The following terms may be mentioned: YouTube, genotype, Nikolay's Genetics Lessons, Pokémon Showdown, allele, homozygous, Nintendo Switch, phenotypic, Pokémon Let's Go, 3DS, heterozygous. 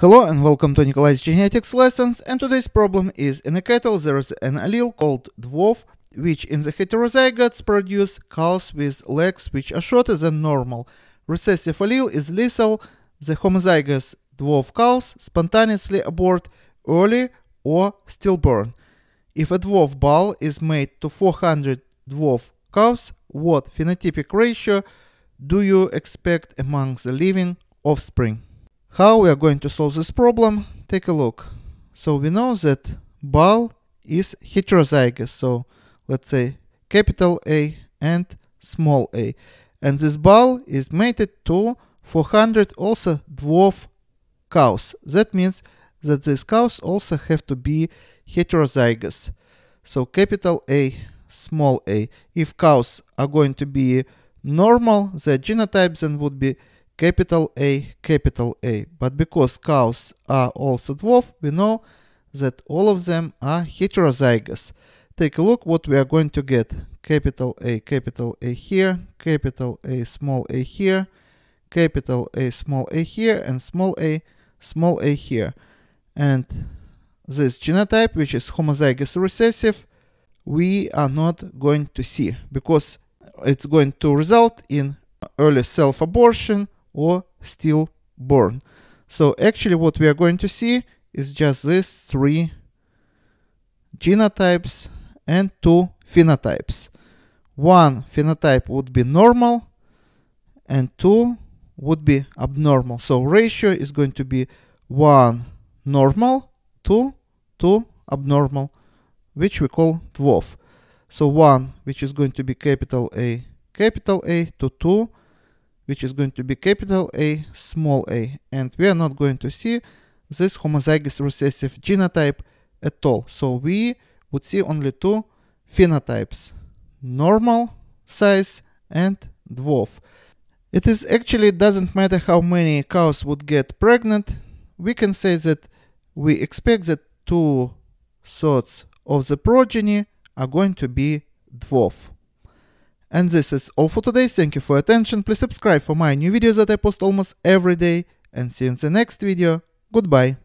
Hello and welcome to Nikolay's Genetics Lessons, and today's problem is in a cattle there is an allele called dwarf, which in the heterozygotes produce cows with legs which are shorter than normal. Recessive allele is lethal. The homozygous dwarf cows spontaneously abort early or stillborn. If a dwarf bull is made to 400 dwarf cows, what phenotypic ratio do you expect among the living offspring? How we are going to solve this problem? Take a look. So we know that bull is heterozygous. So let's say capital A and small a. And this bull is mated to 400 also dwarf cows. That means that these cows also have to be heterozygous. So capital A, small a. If cows are going to be normal, their genotypes then would be capital A, capital A. But because cows are also dwarf, we know that all of them are heterozygous. Take a look what we are going to get. Capital A here, capital A, small a here, capital A, small a here, and small a here. And this genotype, which is homozygous recessive, we are not going to see because it's going to result in early self-abortion or stillborn. So actually what we are going to see is just these three genotypes and two phenotypes. One phenotype would be normal and two would be abnormal. So ratio is going to be 1 normal to 2 abnormal, which we call dwarf. So 1, which is going to be capital A, to 2, which is going to be capital A, small a. And we are not going to see this homozygous recessive genotype at all. So we would see only two phenotypes, normal size and dwarf. It is actually doesn't matter how many cows would get pregnant. We can say that we expect that 2/3 of the progeny are going to be dwarf. And this is all for today. Thank you for your attention. Please subscribe for my new videos that I post almost every day. And see you in the next video. Goodbye.